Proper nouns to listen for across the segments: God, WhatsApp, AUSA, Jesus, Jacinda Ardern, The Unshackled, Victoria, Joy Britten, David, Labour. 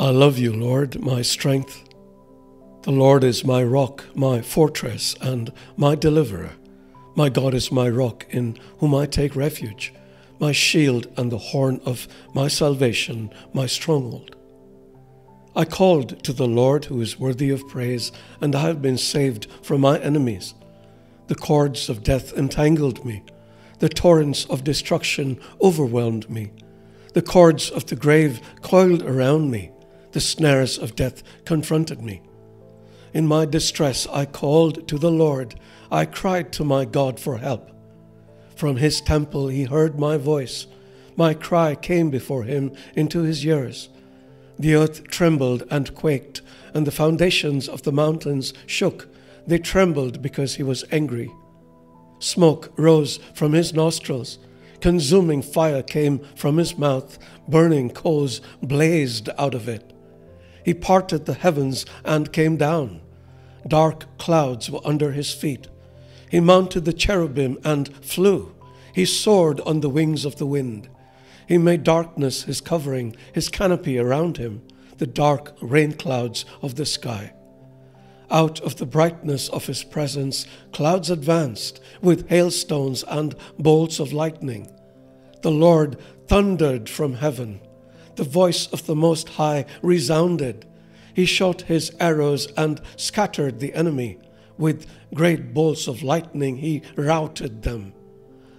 I love you, Lord, my strength. The Lord is my rock, my fortress, and my deliverer. My God is my rock, in whom I take refuge, my shield and the horn of my salvation, my stronghold. I called to the Lord, who is worthy of praise, and I have been saved from my enemies. The cords of death entangled me. The torrents of destruction overwhelmed me. The cords of the grave coiled around me. The snares of death confronted me. In my distress I called to the Lord. I cried to my God for help. From his temple he heard my voice. My cry came before him into his ears. The earth trembled and quaked, and the foundations of the mountains shook. They trembled because he was angry. Smoke rose from his nostrils. Consuming fire came from his mouth. Burning coals blazed out of it. He parted the heavens and came down. Dark clouds were under his feet. He mounted the cherubim and flew. He soared on the wings of the wind. He made darkness his covering, his canopy around him, the dark rain clouds of the sky. Out of the brightness of his presence, clouds advanced with hailstones and bolts of lightning. The Lord thundered from heaven. The voice of the Most High resounded. He shot his arrows and scattered the enemy. With great bolts of lightning he routed them.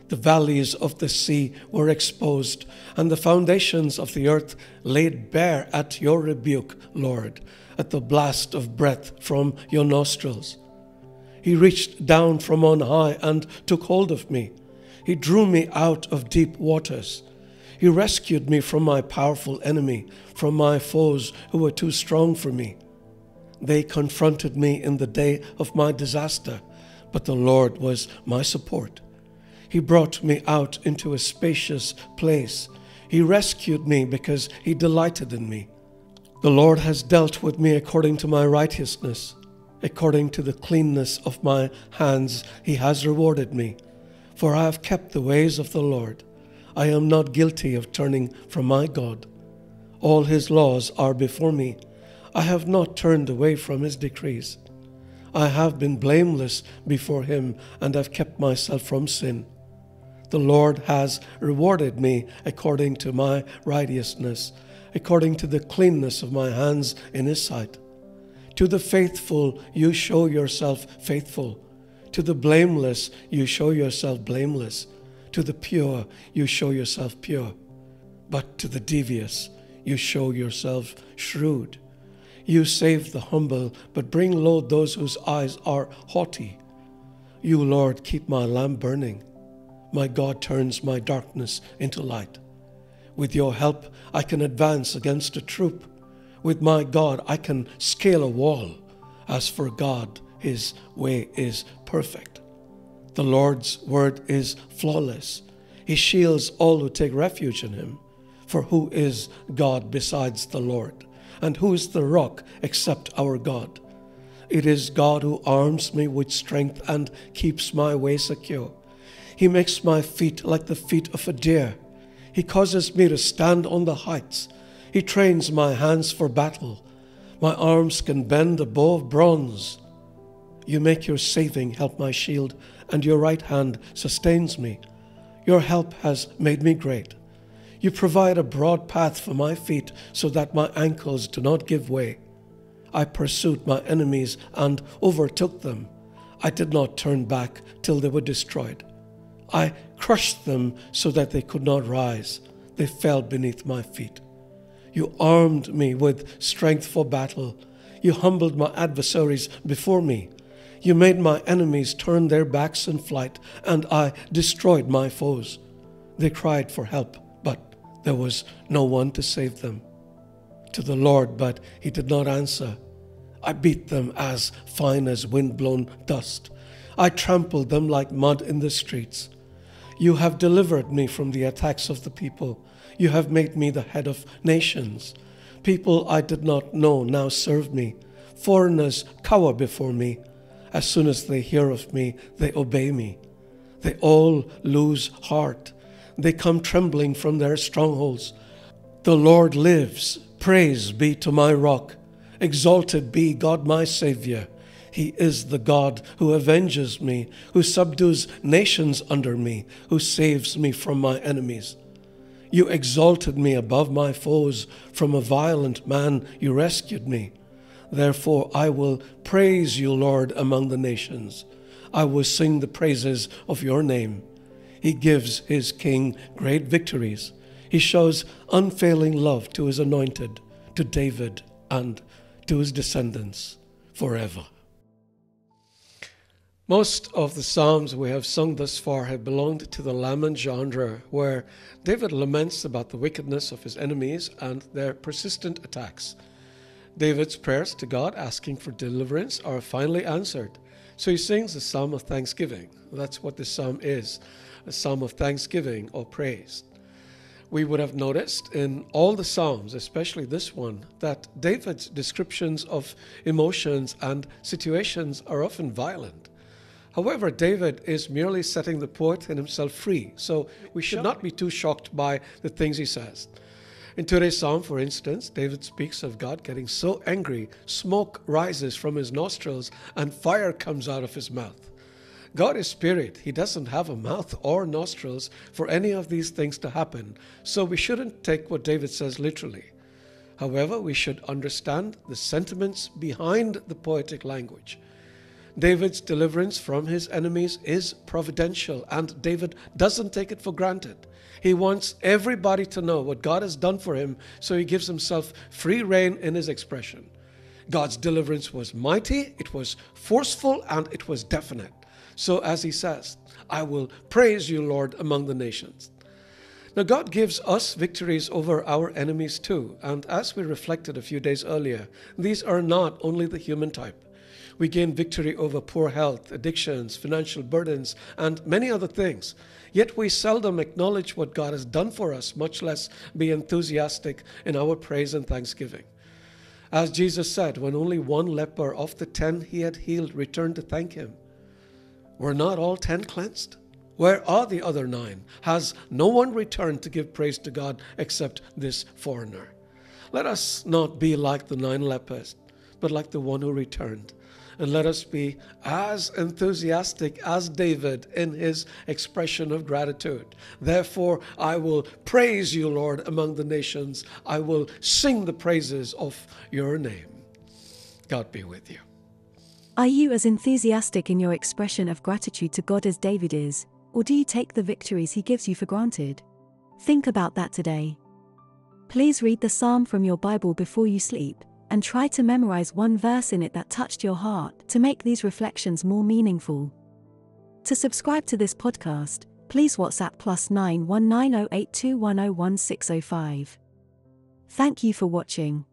The valleys of the sea were exposed, and the foundations of the earth laid bare at your rebuke, Lord, at the blast of breath from your nostrils. He reached down from on high and took hold of me. He drew me out of deep waters. He rescued me from my powerful enemy, from my foes who were too strong for me. They confronted me in the day of my disaster, but the Lord was my support. He brought me out into a spacious place. He rescued me because he delighted in me. The Lord has dealt with me according to my righteousness. According to the cleanness of my hands, he has rewarded me. For I have kept the ways of the Lord. I am not guilty of turning from my God. All his laws are before me. I have not turned away from his decrees. I have been blameless before him and have kept myself from sin. The Lord has rewarded me according to my righteousness, according to the cleanness of my hands in his sight. To the faithful you show yourself faithful. To the blameless you show yourself blameless. To the pure you show yourself pure. But to the devious you show yourself shrewd. You save the humble, but bring low those whose eyes are haughty. You, Lord, keep my lamp burning. My God turns my darkness into light. With your help, I can advance against a troop. With my God, I can scale a wall. As for God, his way is perfect. The Lord's word is flawless. He shields all who take refuge in him. For who is God besides the Lord? And who is the rock except our God? It is God who arms me with strength and keeps my way secure. He makes my feet like the feet of a deer. He causes me to stand on the heights. He trains my hands for battle. My arms can bend a bow of bronze. You make your saving help my shield, and your right hand sustains me. Your help has made me great. You provide a broad path for my feet so that my ankles do not give way. I pursued my enemies and overtook them. I did not turn back till they were destroyed. I crushed them so that they could not rise. They fell beneath my feet. You armed me with strength for battle. You humbled my adversaries before me. You made my enemies turn their backs in flight, and I destroyed my foes. They cried for help. There was no one to save them. To the Lord, but he did not answer. I beat them as fine as wind-blown dust. I trampled them like mud in the streets. You have delivered me from the attacks of the people. You have made me the head of nations. People I did not know now serve me. Foreigners cower before me. As soon as they hear of me, they obey me. They all lose heart. They come trembling from their strongholds. The Lord lives. Praise be to my rock. Exalted be God my Savior. He is the God who avenges me, who subdues nations under me, who saves me from my enemies. You exalted me above my foes. From a violent man you rescued me. Therefore I will praise you, Lord, among the nations. I will sing the praises of your name. He gives his king great victories. He shows unfailing love to his anointed, to David and to his descendants forever. Most of the psalms we have sung thus far have belonged to the lament genre, where David laments about the wickedness of his enemies and their persistent attacks. David's prayers to God asking for deliverance are finally answered. So he sings a psalm of thanksgiving. That's what this psalm is, a psalm of thanksgiving or praise. We would have noticed in all the psalms, especially this one, that David's descriptions of emotions and situations are often violent. However, David is merely setting the poet and himself free, so we should not be too shocked by the things he says. In today's psalm, for instance, David speaks of God getting so angry, smoke rises from his nostrils and fire comes out of his mouth. God is spirit. He doesn't have a mouth or nostrils for any of these things to happen, so we shouldn't take what David says literally. However, we should understand the sentiments behind the poetic language. David's deliverance from his enemies is providential, and David doesn't take it for granted. He wants everybody to know what God has done for him, so he gives himself free rein in his expression. God's deliverance was mighty, it was forceful, and it was definite. So as he says, I will praise you, Lord, among the nations. Now God gives us victories over our enemies too, and as we reflected a few days earlier, these are not only the human type. We gain victory over poor health, addictions, financial burdens, and many other things. Yet we seldom acknowledge what God has done for us, much less be enthusiastic in our praise and thanksgiving. As Jesus said, when only one leper of the 10 he had healed returned to thank him, were not all 10 cleansed? Where are the other 9? Has no one returned to give praise to God except this foreigner? Let us not be like the 9 lepers, but like the one who returned. And let us be as enthusiastic as David in his expression of gratitude. Therefore, I will praise you, Lord, among the nations. I will sing the praises of your name. God be with you. Are you as enthusiastic in your expression of gratitude to God as David is, or do you take the victories he gives you for granted? Think about that today. Please read the psalm from your Bible before you sleep, and try to memorize one verse in it that touched your heart to make these reflections more meaningful. To subscribe to this podcast, please WhatsApp +9 19082101605. Thank you for watching.